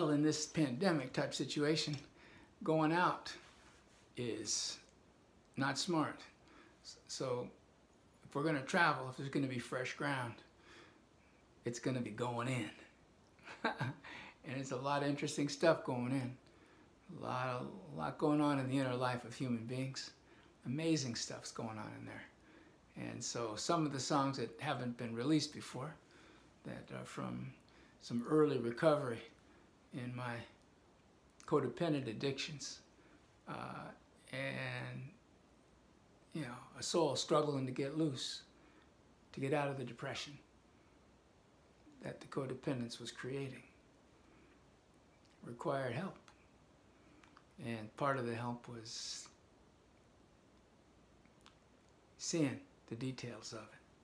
well, in this pandemic type situation, going out is not smart. So if we're going to travel, if there's going to be fresh ground, it's going to be going in. And it's a lot of interesting stuff going in. A lot going on in the inner life of human beings. Amazing stuff's going on in there. And so some of the songs that haven't been released before, that are from some early recovery in my codependent addictions, and you know, a soul struggling to get loose, to get out of the depression that the codependence was creating, required help. And part of the help was seeing the details of it.